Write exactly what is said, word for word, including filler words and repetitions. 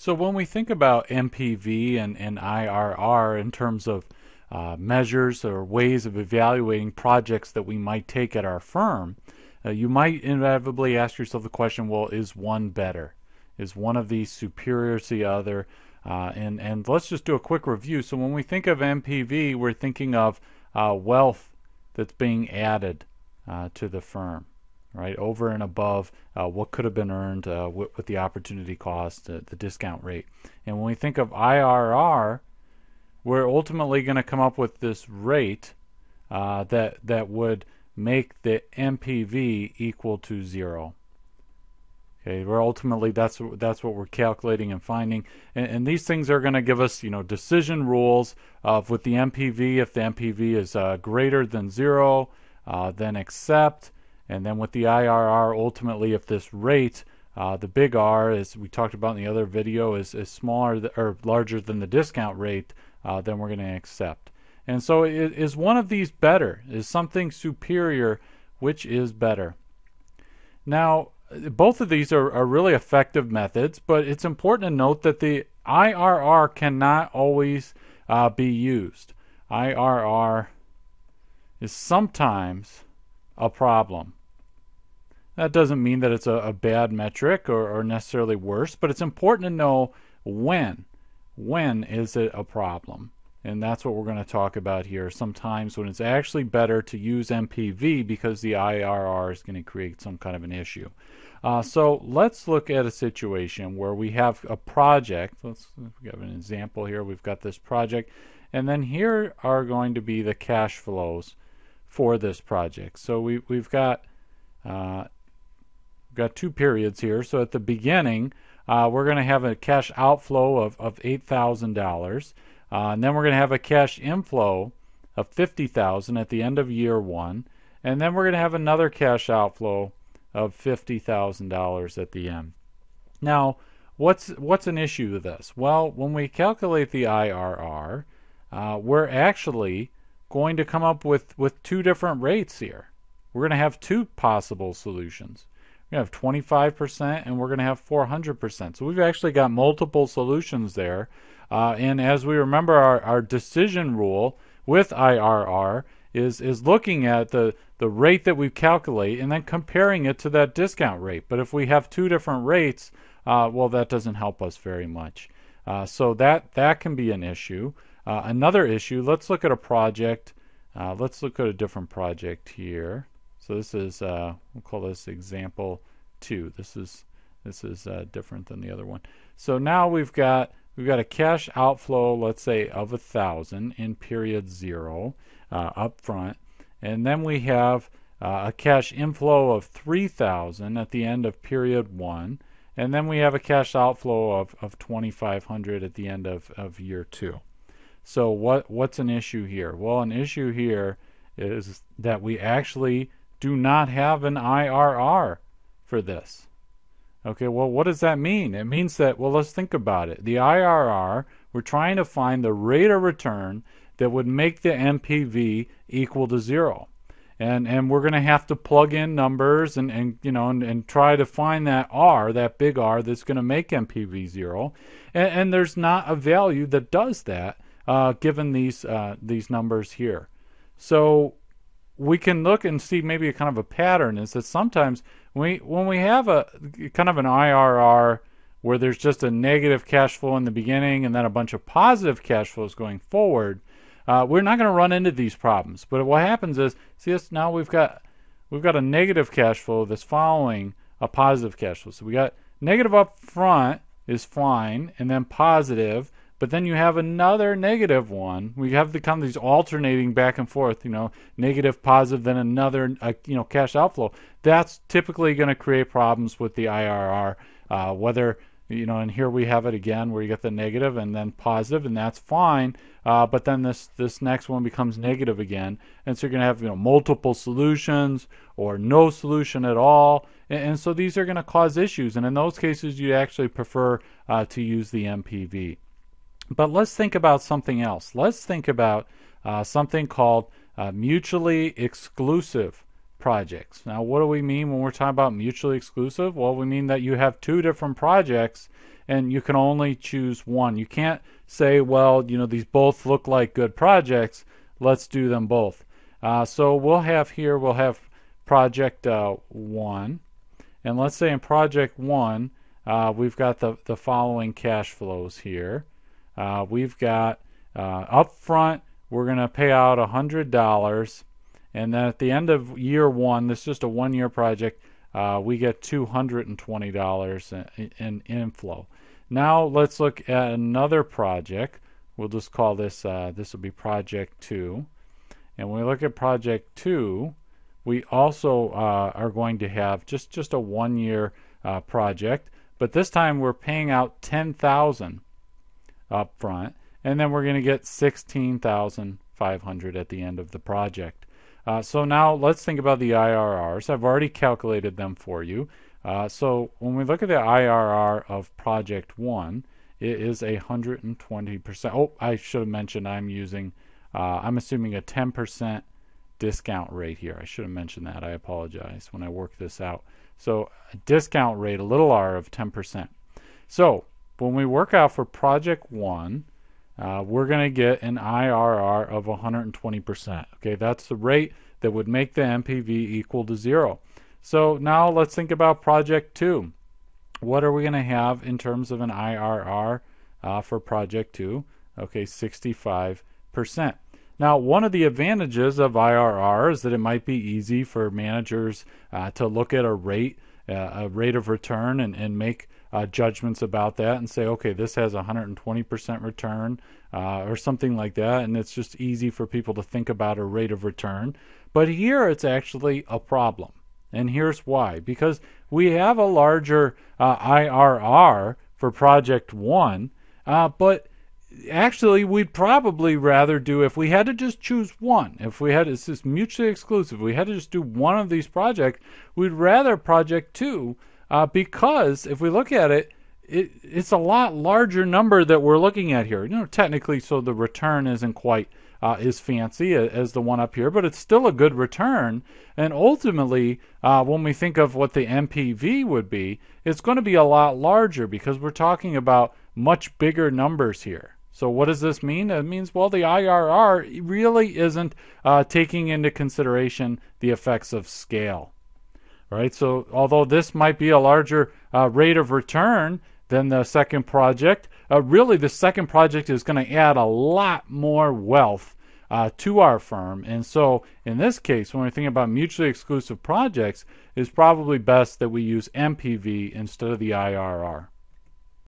So when we think about N P V and, and I R R in terms of uh, measures or ways of evaluating projects that we might take at our firm, uh, you might inevitably ask yourself the question, well, is one better? Is one of these superior to the other? Uh, and, and let's just do a quick review. So when we think of N P V, we're thinking of uh, wealth that's being added uh, to the firm, right, over and above uh, what could have been earned uh, with, with the opportunity cost, uh, the discount rate. And when we think of I R R, we're ultimately going to come up with this rate uh, that, that would make the N P V equal to zero. Okay, we're ultimately, that's, that's what we're calculating and finding. And, and these things are going to give us, you know, decision rules of with the N P V, if the N P V is uh, greater than zero, uh, then accept. And then with the I R R, ultimately, if this rate, uh, the big R, as we talked about in the other video, is, is smaller th or larger than the discount rate, uh, then we're going to accept. And so it, is one of these better? Is something superior? Which is better? Now, both of these are, are really effective methods, but it's important to note that the I R R cannot always uh, be used. I R R is sometimes a problem. That doesn't mean that it's a, a bad metric or, or necessarily worse, but it's important to know when. When is it a problem? And that's what we're going to talk about here. Sometimes when it's actually better to use N P V because the I R R is going to create some kind of an issue. Uh, so let's look at a situation where we have a project. Let's we have an example here. We've got this project, and then here are going to be the cash flows for this project. So we, we've got uh, got two periods here. So at the beginning, uh, we're going to have a cash outflow of, of eight thousand dollars, uh, and then we're going to have a cash inflow of fifty thousand dollars at the end of year one, and then we're going to have another cash outflow of fifty thousand dollars at the end. Now, what's what's an issue with this? Well, when we calculate the I R R, uh, we're actually going to come up with, with two different rates here. We're going to have two possible solutions. We're going to have twenty-five percent and we're going to have four hundred percent. So we've actually got multiple solutions there. Uh, and as we remember, our, our decision rule with I R R is, is looking at the, the rate that we calculate and then comparing it to that discount rate. But if we have two different rates, uh, well, that doesn't help us very much. Uh, so that, that can be an issue. Uh, another issue, let's look at a project. Uh, let's look at a different project here. So this is, uh, we'll call this example two. This is this is uh, different than the other one. So now we've got we've got a cash outflow, let's say, of a thousand in period zero uh, up front, and then we have uh, a cash inflow of three thousand at the end of period one, and then we have a cash outflow of of twenty five hundred at the end of of year two. So what, what's an issue here? Well, an issue here is that we actually do not have an I R R for this. Okay, well, what does that mean? It means that, well, let's think about it. The I R R, we're trying to find the rate of return that would make the N P V equal to zero. And, and we're going to have to plug in numbers and, and you know, and, and try to find that R, that big R, that's going to make N P V zero. And, and there's not a value that does that. Uh, given these uh, these numbers here. So we can look and see maybe a kind of a pattern is that sometimes we, when we have a kind of an I R R where there's just a negative cash flow in the beginning and then a bunch of positive cash flows going forward, uh, we're not going to run into these problems. But what happens is, see this, now we've got we've got a negative cash flow that's following a positive cash flow. So we got negative up front is fine, and then positive. But then you have another negative one. We have the kind of these alternating back and forth, you know, negative, positive, then another, uh, you know, cash outflow. That's typically going to create problems with the I R R, uh, whether, you know, and here we have it again where you get the negative and then positive, and that's fine. Uh, but then this, this next one becomes negative again. And so you're going to have, you know, multiple solutions or no solution at all. And, and so these are going to cause issues. And in those cases, you actually prefer uh, to use the N P V. But let's think about something else. Let's think about uh, something called uh, mutually exclusive projects. Now, what do we mean when we're talking about mutually exclusive? Well, we mean that you have two different projects and you can only choose one. You can't say, well, you know, these both look like good projects, let's do them both. Uh, so we'll have here, we'll have project uh, one, and let's say in project one, uh, we've got the, the following cash flows here. Uh, we've got uh, up front, we're going to pay out one hundred dollars, and then at the end of year one, this is just a one-year project, uh, we get two hundred twenty dollars in, in inflow. Now let's look at another project. We'll just call this, uh, this will be project two. And when we look at project two, we also uh, are going to have just, just a one-year uh, project, but this time we're paying out ten thousand dollars up front, and then we're going to get sixteen thousand five hundred dollars at the end of the project. Uh, so now let's think about the I R Rs. I've already calculated them for you. Uh, so when we look at the I R R of project one, it is one hundred twenty percent. Oh, I should have mentioned I'm using, uh, I'm assuming a ten percent discount rate here. I should have mentioned that. I apologize when I work this out. So a discount rate, a little r of ten percent. So when we work out for project one, uh, we're going to get an I R R of one hundred twenty percent. Okay, that's the rate that would make the N P V equal to zero. So now let's think about project two. What are we going to have in terms of an I R R uh, for project two? Okay, sixty-five percent. Now, one of the advantages of I R R is that it might be easy for managers uh, to look at a rate, uh, a rate of return, and, and make uh, judgments about that and say, okay, this has one hundred twenty percent return uh, or something like that, and it's just easy for people to think about a rate of return. But here it's actually a problem, and here's why. Because we have a larger uh, I R R for project one, uh, but actually, we'd probably rather do, if we had to just choose one, if we had, it's just mutually exclusive, we had to just do one of these projects, we'd rather project two, uh, because if we look at it, it, it's a lot larger number that we're looking at here. You know, technically, so the return isn't quite uh, as fancy as the one up here, but it's still a good return. And ultimately, uh, when we think of what the N P V would be, it's going to be a lot larger because we're talking about much bigger numbers here. So what does this mean? It means, well, the I R R really isn't uh, taking into consideration the effects of scale, right? So although this might be a larger uh, rate of return than the second project, uh, really the second project is going to add a lot more wealth uh, to our firm. And so in this case, when we're thinking about mutually exclusive projects, it's probably best that we use N P V instead of the I R R.